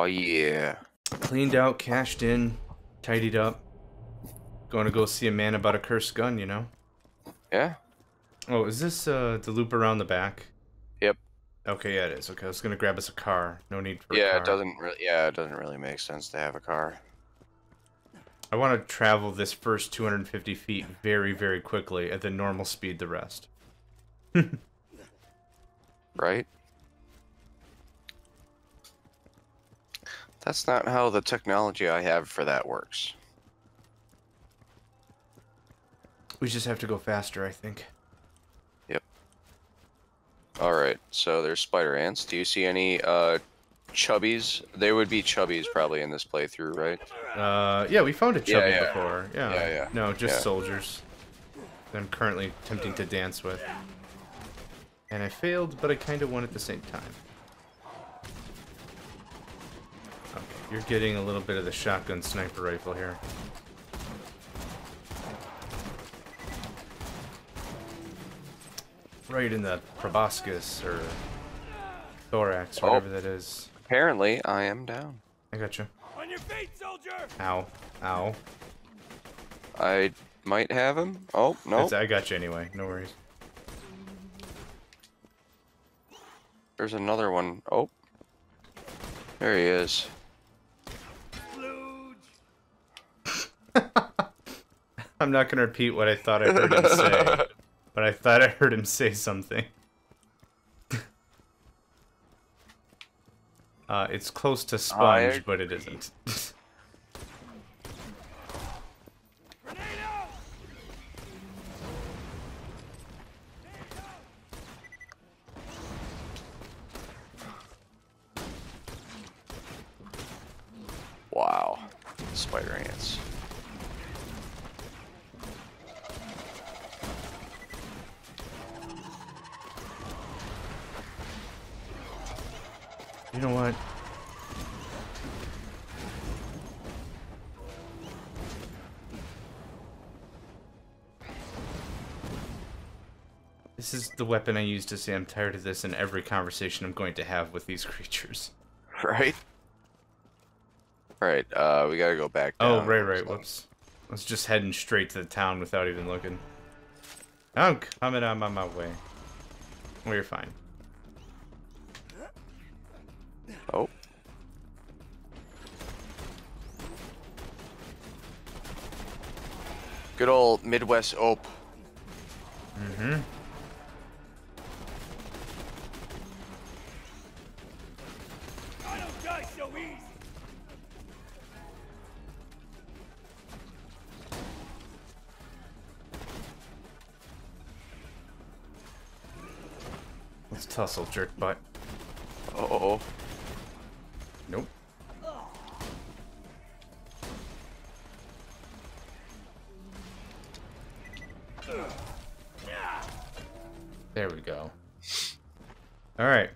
Oh yeah. Cleaned out, cashed in, tidied up. Going to go see a man about a cursed gun, you know? Yeah. Oh, is this the loop around the back? Yep. Okay, yeah, it is. Okay, I was going to grab us a car. No need for a car. It doesn't really make sense to have a car. I want to travel this first 250 feet very, very quickly at the normal speed the rest. Right? That's not how the technology I have for that works. We just have to go faster, I think. Yep. Alright, so there's spider ants. Do you see any chubbies? There would be chubbies probably in this playthrough, right? Yeah, we found a chubby before. Yeah. No, just soldiers that I'm currently attempting to dance with. And I failed, but I kind of won at the same time. Okay, you're getting a little bit of the shotgun sniper rifle here. Right in the proboscis or thorax, whatever that is. Apparently, I am down. I got you. On your feet, soldier! Ow. Ow. I might have him. Oh, no. Nope. I got you anyway. No worries. There's another one. Oh. There he is. I'm not going to repeat what I thought I heard him say. But I thought I heard him say something. It's close to sponge, but it isn't. Wow. Spider ants. You know what? This is the weapon I use to say I'm tired of this in every conversation I'm going to have with these creatures. Right? Alright, we gotta go back down. Oh, right, whoops. I was just heading straight to the town without even looking. I'm coming on my way. Well, you're fine. Oh. Good old Midwest Ope. Mm-hmm. I don't die so easy. Let's tussle, jerk butt. Uh-oh. Nope. There we go. All right.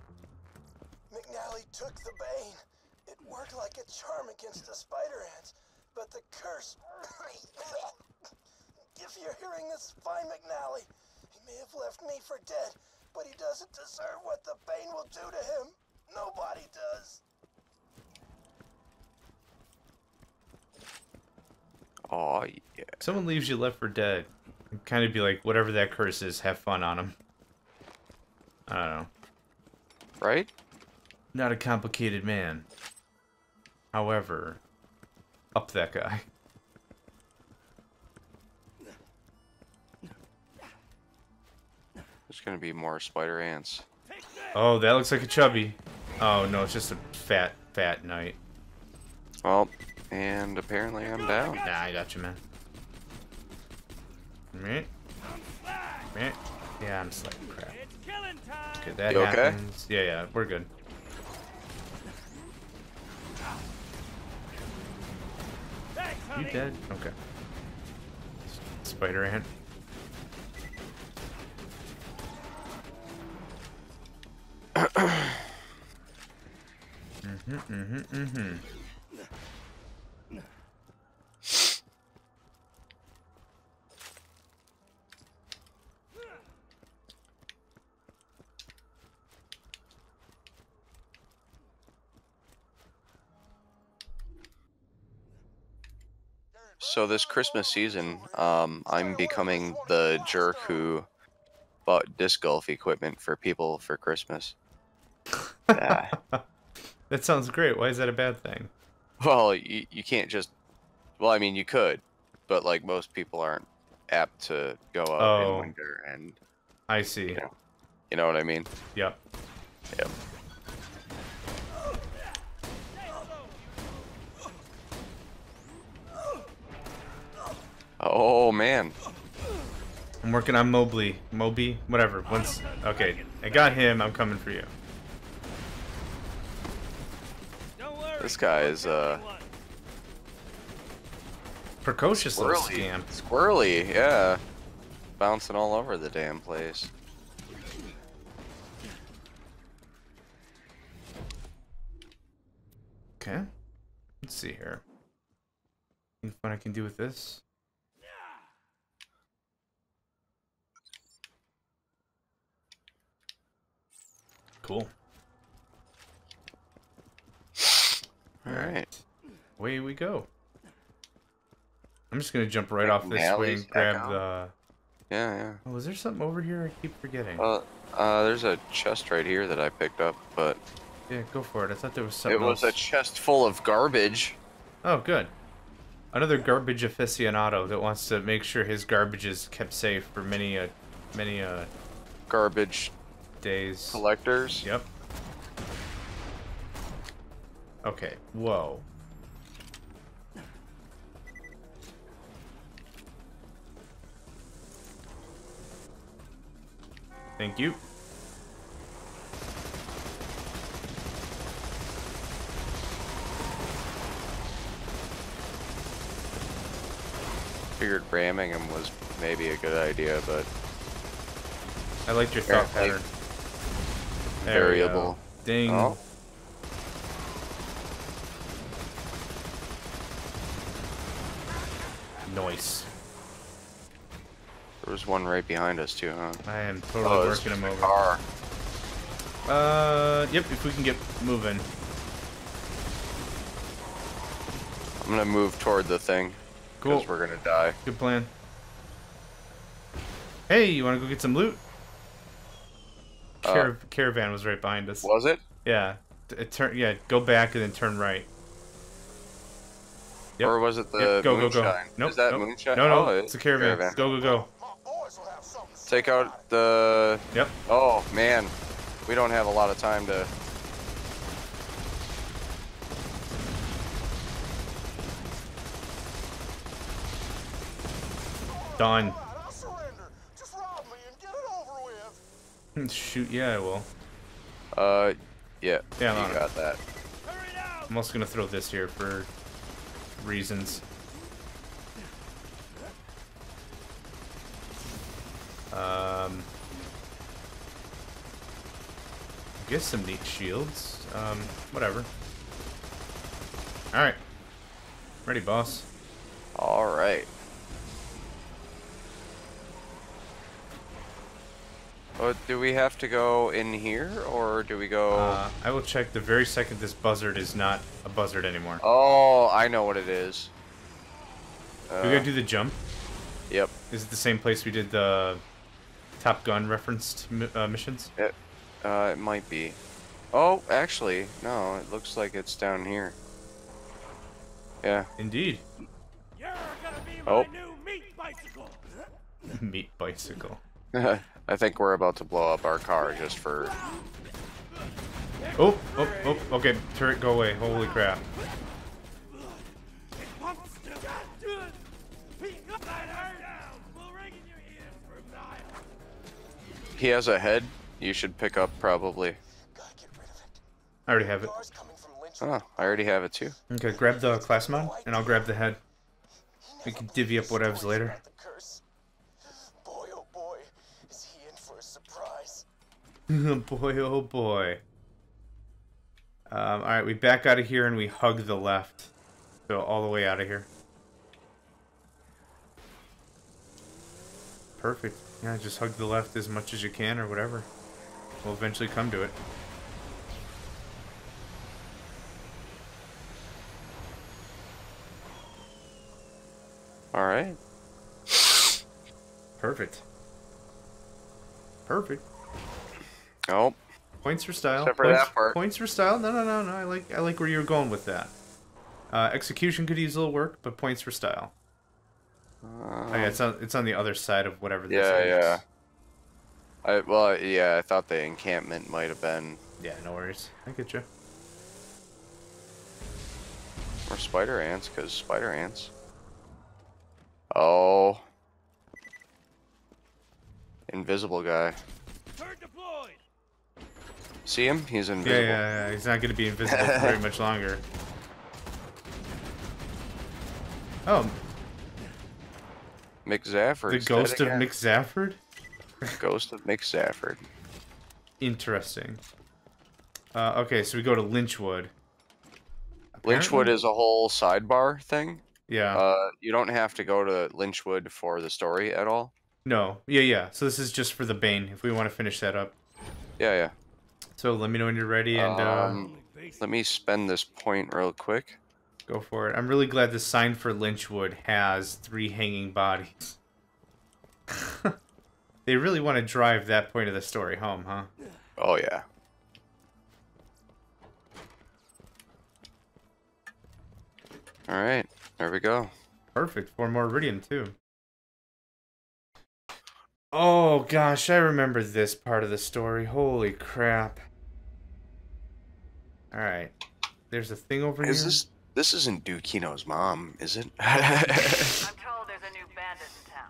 McNally took the bane. It worked like a charm against the spider ants, but the curse. If you're hearing this, find McNally. He may have left me for dead, but he doesn't deserve what the bane will do to him. Nobody does. Oh, yeah. Someone leaves you left for dead. It'd kind of be like, whatever that curse is, have fun on him. I don't know. Right? Not a complicated man. However, up that guy. There's gonna be more spider ants. Oh, that looks like a chubby. Oh no, it's just a fat knight. Well. And apparently I'm down. Nah, I got you, man. Meh. Meh. Yeah, I'm slack. Crap. Okay, that happens. Okay? Yeah, we're good. You dead? Okay. Spider ant. Mm-hmm. So this Christmas season, I'm becoming the jerk who bought disc golf equipment for people for Christmas. Yeah. That sounds great. Why is that a bad thing? Well, you can't just... Well, I mean, you could, but like most people aren't apt to go out in winter and... I see. You know what I mean? Yep. Yep. Oh, man. I'm working on Mobley. Moby? Whatever. Once... Okay. I got him. I'm coming for you. This guy is, precocious little scamp. Squirrely, yeah. Bouncing all over the damn place. Okay. Let's see here. Anything fun I can do with this? Cool. Alright. Away we go. I'm just gonna jump right off this way and grab the... Yeah, yeah. Oh, is there something over here I keep forgetting? There's a chest right here that I picked up, but... Yeah, go for it. I thought there was something else. It was a chest full of garbage. Oh, good. Another garbage aficionado that wants to make sure his garbage is kept safe for many, garbage... days. Collectors? Yep. Okay, whoa. Thank you. Figured ramming him was maybe a good idea, but... I liked your thought pattern. Variable. Ding. Oh. Noise. There was one right behind us too, huh? I am totally working him over. Car. Yep. If we can get moving, I'm gonna move toward the thing. Cool. Because we're gonna die. Good plan. Hey, you wanna go get some loot? Caravan was right behind us. Was it? Yeah. Yeah. Go back and then turn right. Yep. Or was it the moonshine? Nope, is that moonshine? No, no, it's a caravan. Go, go, go. Take out the... Yep. Oh, man. We don't have a lot of time to... Done. Shoot, yeah, I will. Yeah. Yeah, you got that. I'm also going to throw this here for... reasons. I guess some neat shields. Whatever. Alright. Ready, boss. Alright. Well, do we have to go in here, or do we go... I will check the very second this buzzard is not a buzzard anymore. Oh, I know what it is. We gotta do the jump? Yep. Is it the same place we did the Top Gun referenced missions? It might be. Oh, actually, no, it looks like it's down here. Yeah. Indeed. You're gonna be my new meat bicycle! Meat bicycle. I think we're about to blow up our car just for... Oh, oh, oh, okay, turret, go away, holy crap. He has a head you should pick up, probably. I already have it. Oh, I already have it too. Okay, grab the class mod, and I'll grab the head. We can divvy up whatevs later. Boy, oh boy. Alright, we back out of here and we hug the left. So all the way out of here. Perfect. Yeah, just hug the left as much as you can or whatever. We'll eventually come to it. All right. Perfect. Perfect. Nope. Points for style. Except for that part. Points for style. No. I like where you're going with that. Execution could use a little work, but points for style. Okay, it's on the other side of whatever this is. Yeah. I thought the encampment might have been. Yeah, no worries. I get you. Or spider ants, because spider ants. Oh. Invisible guy. See him? He's invisible. Yeah. He's not going to be invisible for very much longer. Oh. Mick Zafford. The ghost of Mick Zafford? Ghost of Mick Zafford. Interesting. Okay, so we go to Lynchwood. Apparently. Lynchwood is a whole sidebar thing. Yeah. You don't have to go to Lynchwood for the story at all. No. Yeah. So this is just for the Bane, if we want to finish that up. Yeah. So let me know when you're ready, and let me spend this point real quick. Go for it. I'm really glad the sign for Lynchwood has 3 hanging bodies. They really want to drive that point of the story home, huh? Oh, yeah. All right. There we go. Perfect. 4 more iridium, too. Oh, gosh. I remember this part of the story. Holy crap. All right. There's a thing over here. This isn't Dukino's mom, is it? I'm told there's a new bandit in town.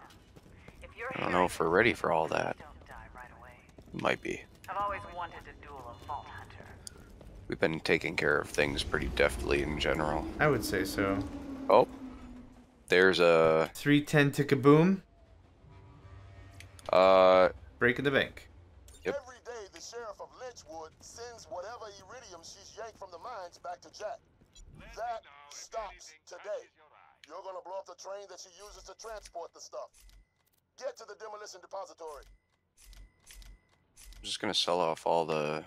If you're I don't know if we're ready for all that. Don't die right away. Might be. I've always wanted to duel a Vault Hunter. We've been taking care of things pretty deftly in general. I would say so. Oh. There's a 310 to kaboom. Breaking the bank. Yep. Every day the sheriff of Lynchwood sends whatever iridium she's yanked from the mines back to Jack. That stops today. You're gonna blow up the train that she uses to transport the stuff. Get to the demolition depository. I'm just gonna sell off all the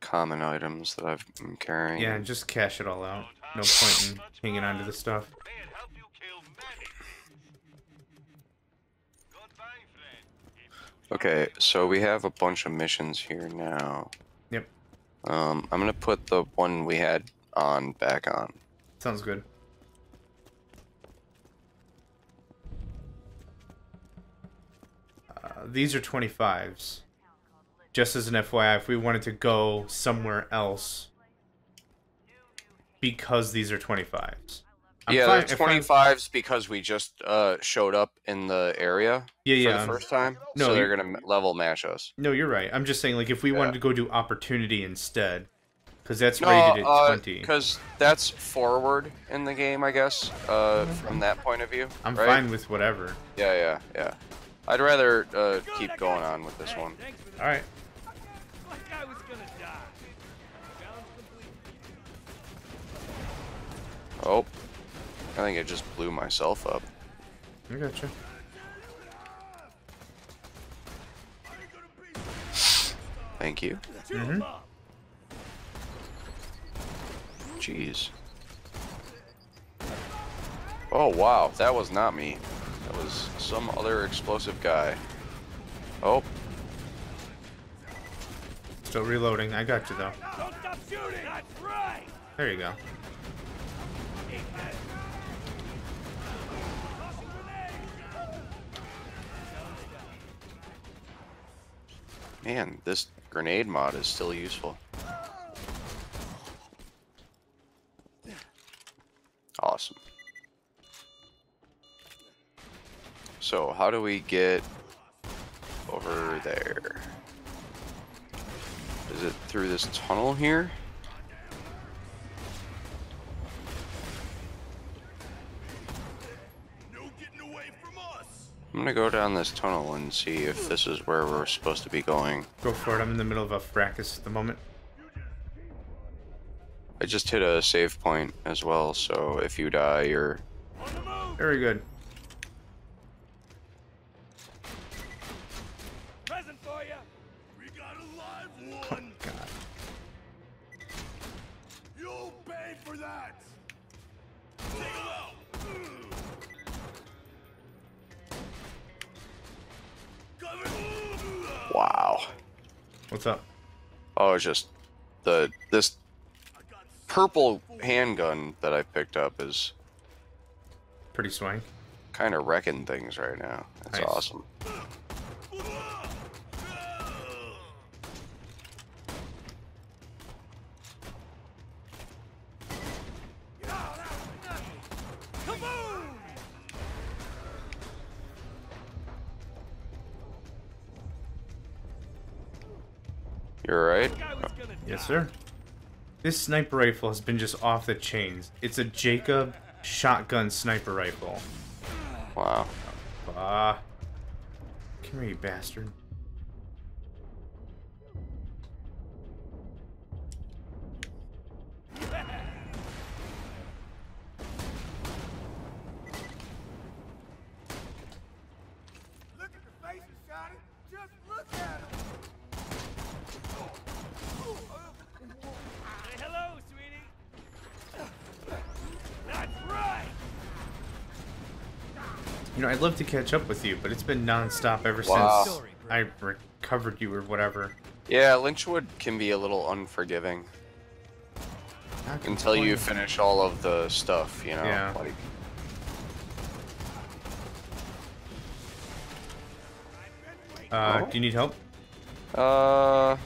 common items that I've been carrying. Yeah, and just cash it all out. No point in hanging on to the stuff. Okay, so we have a bunch of missions here now. Yep. I'm gonna put the one we had back on. Sounds good. These are 25s. Just as an FYI, if we wanted to go somewhere else, because these are 25s. Yeah, they're 25s because we just showed up in the area for the first time, no, so they're going to level mash us. No, you're right. I'm just saying, like, if we wanted to go do opportunity instead... Because that's rated at 20. Because that's forward in the game, I guess, from that point of view. I'm fine with whatever. Yeah. I'd rather keep going on with this one. All right. Oh. I think I just blew myself up. I gotcha. Thank you. Mm-hmm. Jeez. Oh, wow. That was not me. That was some other explosive guy. Oh. Still reloading. I got you, though. Don't stop shooting. That's right. There you go. Man, this grenade mod is still useful. Awesome. So, how do we get over there? Is it through this tunnel here? No getting away from us. I'm gonna go down this tunnel and see if this is where we're supposed to be going. Go for it. I'm in the middle of a fracas at the moment. I just hit a save point as well, so if you die, you're... Very good. Present for you. We got a live one. Oh, God. You'll pay for that. Wow. What's up? Oh, it's just this purple handgun that I picked up is pretty swang. Kind of wrecking things right now. That's nice. Awesome. You're right. Yes, sir. This sniper rifle has been just off the chains. It's a Jacob shotgun sniper rifle. Wow. Come here, you bastard. You know, I'd love to catch up with you, but it's been non-stop ever since I recovered you or whatever. Yeah, Lynchwood can be a little unforgiving. Until you finish all of the stuff, you know? Yeah. Like... do you need help? I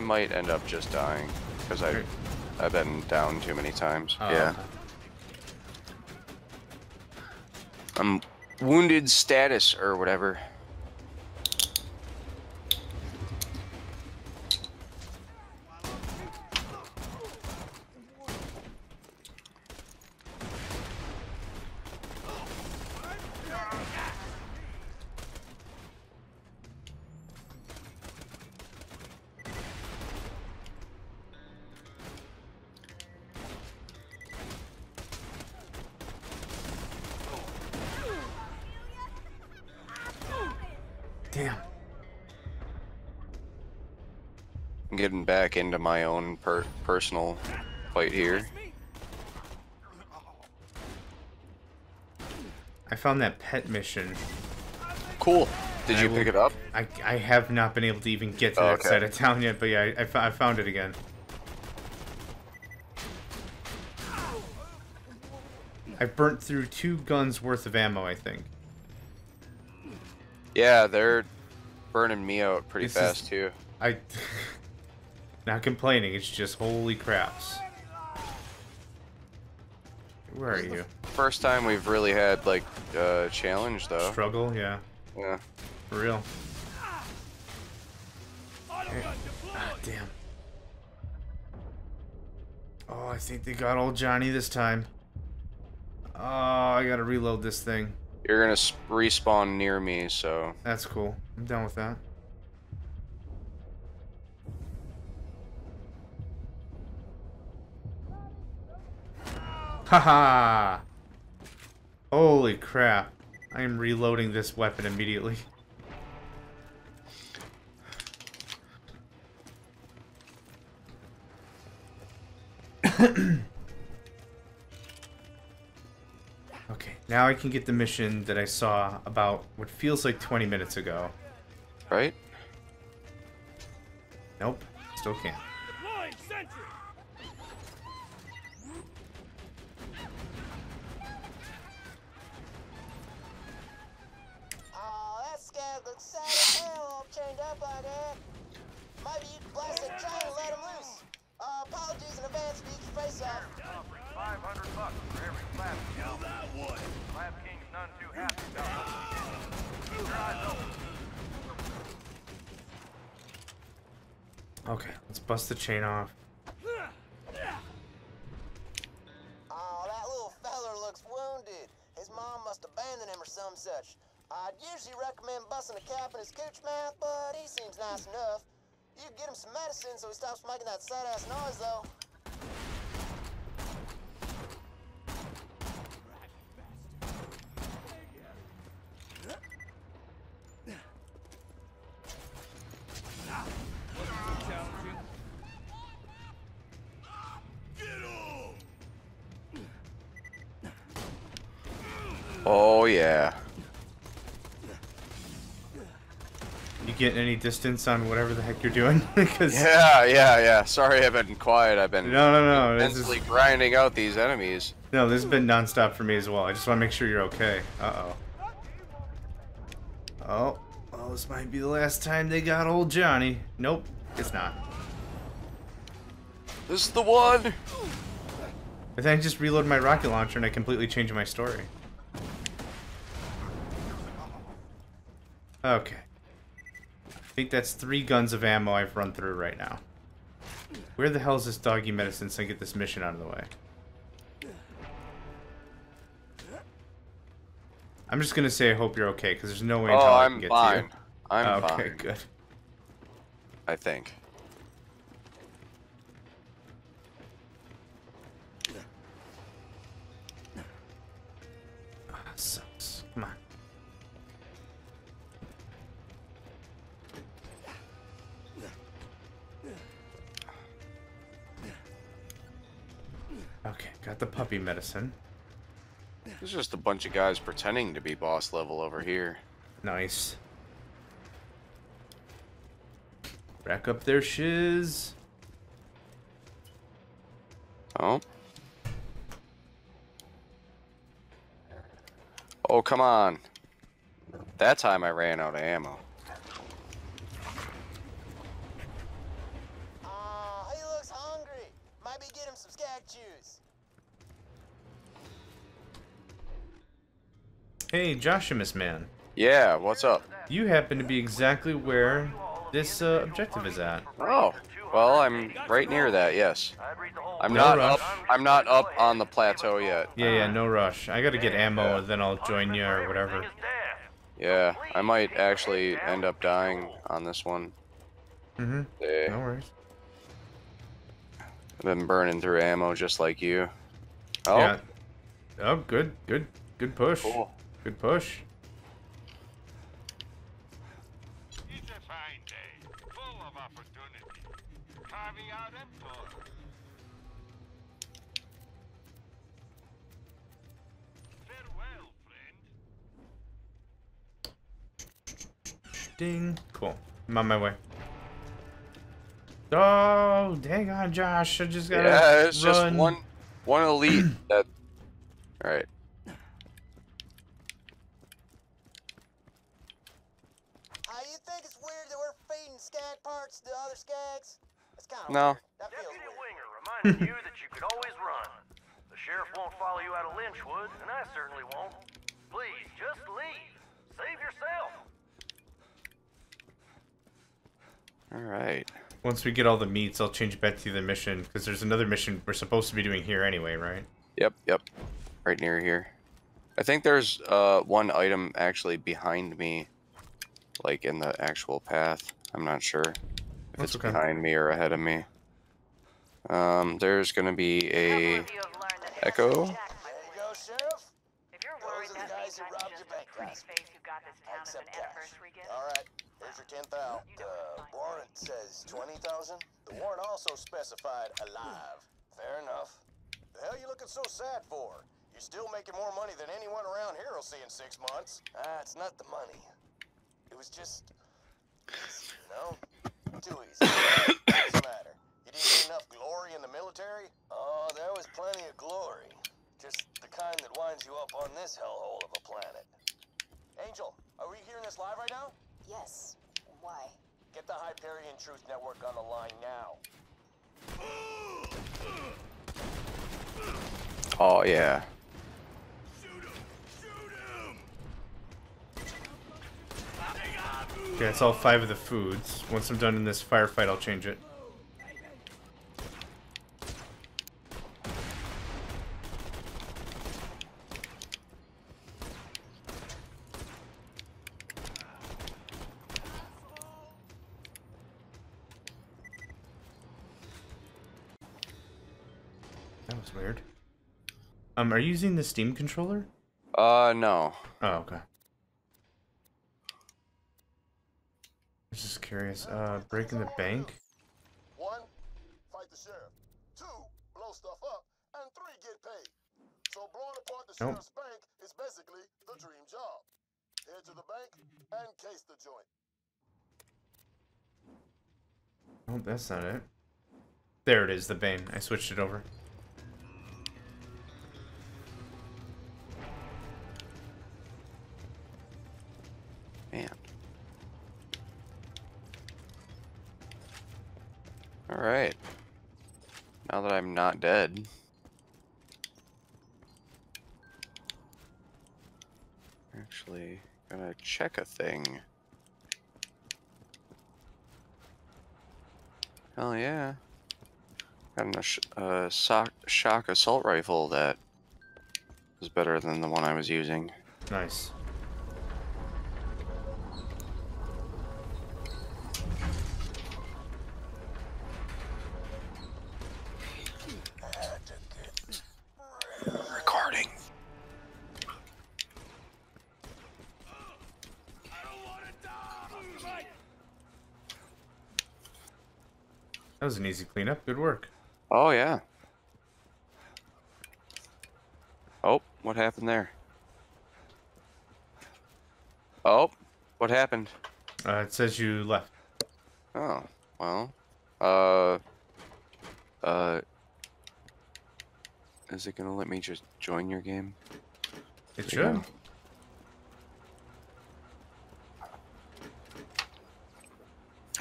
might end up just dying, because I've been down too many times. Yeah. Okay. I'm wounded status or whatever. Damn. I'm getting back into my own personal fight here. I found that pet mission. Cool. Did you pick it up? I have not been able to even get to that side of town yet, but yeah, I found it again. I burnt through 2 guns worth of ammo, I think. Yeah, they're burning me out pretty fast, too. Not complaining, it's just holy craps. Where are you? First time we've really had, like, a challenge, though. Struggle, yeah. Yeah. For real. Hey. Ah, damn. Oh, I think they got old Johnny this time. Oh, I gotta reload this thing. You're gonna respawn near me, so... That's cool. I'm done with that. Haha! Holy crap. I am reloading this weapon immediately. Now I can get the mission that I saw about what feels like 20 minutes ago. Right? Nope. Still can't. Deploying sentry! Oh, that scout looks sad as hell, all chained up like that. Maybe you can blast a giant and let him loose. Apologies in advance for each face-off. $500 for every clap. Kill that one. Clap King's none too happy about it. Keep your eyes open. Okay, let's bust the chain off. Oh, that little feller looks wounded. His mom must abandon him or some such. I'd usually recommend busting a cap in his cooch mouth, but he seems nice enough. You can get him some medicine so he stops making that sad-ass noise, though. get any distance on whatever the heck you're doing. Yeah. Sorry I've been quiet. I've been mentally grinding out these enemies. No, this has been nonstop for me as well. I just want to make sure you're okay. Oh, this might be the last time they got old Johnny. Nope, it's not. This is the one! I think I just reloaded my rocket launcher and I completely changed my story. Okay. I think that's 3 guns of ammo I've run through right now. Where the hell is this doggy medicine so I can get this mission out of the way? I'm just gonna say I hope you're okay, because there's no way I can get to you. I'm fine. Okay, good. I think. Sucks. Come on. Okay, got the puppy medicine. There's just a bunch of guys pretending to be boss level over here. Nice. Rack up their shiz. Oh. Oh, come on. That time I ran out of ammo. He looks hungry. Maybe get him some skag juice. Hey, Joshimus man. Yeah, what's up? You happen to be exactly where this objective is at. Oh, well, I'm right near that. Yes. I'm not up on the plateau yet. Yeah, no rush. I gotta get ammo, then I'll join you or whatever. Yeah, I might actually end up dying on this one. Mm-hmm. Yeah. No worries. I've been burning through ammo just like you. Oh. Yeah. Oh, good push. Cool. Good push. It's a fine day, full of opportunity. Carving out empire. Farewell, friend. Ding. Cool. I'm on my way. Oh, dang on, Josh. I just gotta run. Yeah, it's just one elite that. All right. Parts to other skags. It's kind of weird. That feels Deputy Winger reminded you that you could always run. The sheriff won't follow you out of Lynchwood, and I certainly won't. Please, just leave. Save yourself. All right. Once we get all the meats, I'll change back to the mission, because there's another mission we're supposed to be doing here anyway, right? Yep. Right near here. I think there's one item actually behind me, like in the actual path. I'm not sure if it's behind me or ahead of me. There's gonna be a echo. There you go, Sheriff. If you're worried that guys who robbed your bank last week, except cash. All right, here's your 10,000. The warrant says 20,000. The warrant also specified alive. Fair enough. The hell you looking so sad for? You're still making more money than anyone around here will see in 6 months. It's not the money. It was just. No, too easy. What's the matter? You didn't get enough glory in the military? Oh, there was plenty of glory. Just the kind that winds you up on this hellhole of a planet. Angel, are we hearing this live right now? Yes. Why? Get the Hyperion Truth Network on the line now. Oh, yeah. Okay, that's all 5 of the foods. Once I'm done in this firefight, I'll change it. That was weird. Are you using the Steam controller? No. Oh, okay. Just curious, breaking the bank? 1, fight the sheriff. 2, blow stuff up, and 3, get paid. So blowing apart the sheriff's bank is basically the dream job. Head to the bank and case the joint. Oh, that's not it. There it is, the vein. I switched it over. Man. Alright. Now that I'm not dead. Actually, gonna check a thing. Hell yeah. Got a shock assault rifle that is better than the one I was using. Nice. Recording. I don't want to die. That was an easy cleanup. Good work. Oh, yeah. Oh, what happened there? Oh, what happened? It says you left. Oh, well. Is it gonna let me just join your game? It should. Go?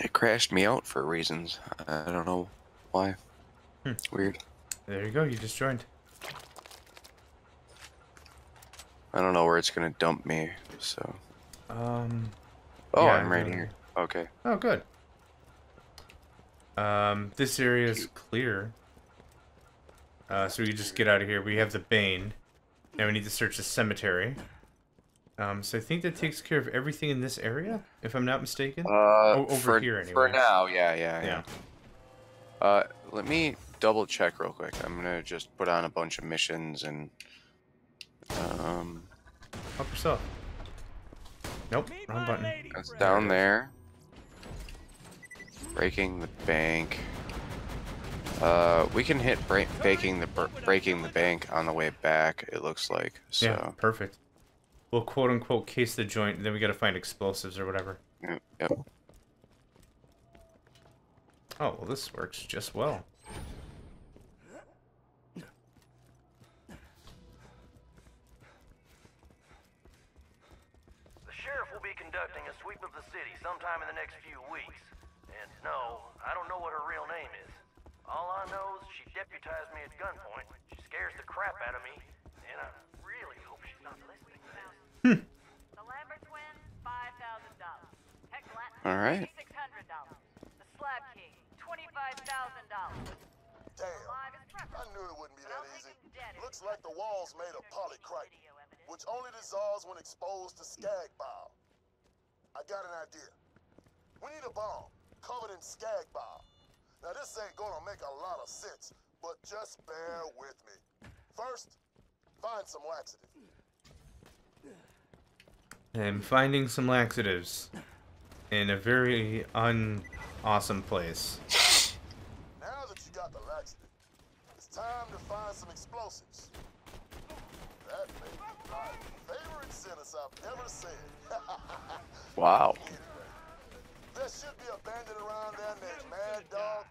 It crashed me out for reasons. I don't know why. Weird. There you go, you just joined. I don't know where it's gonna dump me, so... Oh, yeah, I'm right here. Okay. Oh, good. This area is clear. So we can just get out of here. We have the Bane. Now we need to search the cemetery. So I think that takes care of everything in this area, if I'm not mistaken? Over here, anyway. For now, yeah. Let me... double check real quick. I'm gonna just put on a bunch of missions and help yourself. Nope, wrong button. That's down there. Breaking the bank. We can hit breaking the bank on the way back. It looks like. So. Yeah, perfect. We'll quote unquote case the joint. And then we gotta find explosives or whatever. Yep. Oh well, this works just well. Conducting a sweep of the city sometime in the next few weeks. And no, I don't know what her real name is. All I know is she deputized me at gunpoint. She scares the crap out of me, and I really hope she's not listening to this. The Lambert twins, $5,000. All right. $600. The Slab King, $25,000. Damn, I knew it wouldn't be that easy. Looks like the wall's made of polycrichton, which only dissolves when exposed to skag bile. I got an idea. We need a bomb covered in skag bile. Now this ain't gonna make a lot of sense, but just bear with me. First, find some laxatives. I'm finding some laxatives in a very un-awesome place. Now that you got the laxative, it's time to find some explosives. That may be my favorite sentence I've ever said. Wow. There should be a bandit around there named Mad Dog.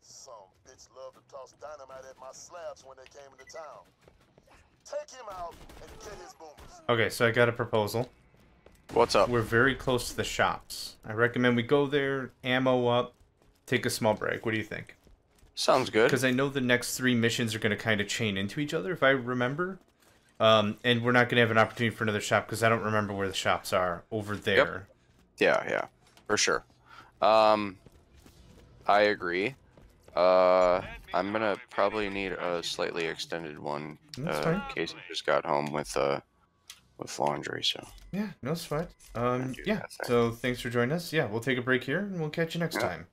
Some bitch loved to toss dynamite at my slabs when they came into town. Take him out and get his boomers. Okay, so I got a proposal. What's up? We're very close to the shops. I recommend we go there, ammo up, take a small break. What do you think? Sounds good. Because I know the next 3 missions are going to kind of chain into each other, if I remember. And we're not going to have an opportunity for another shop because I don't remember where the shops are over there. Yep. Yeah, for sure. I agree. I'm going to probably need a slightly extended one in case I just got home with laundry. So. Yeah, no sweat. Yeah, so thanks for joining us. Yeah, we'll take a break here and we'll catch you next time.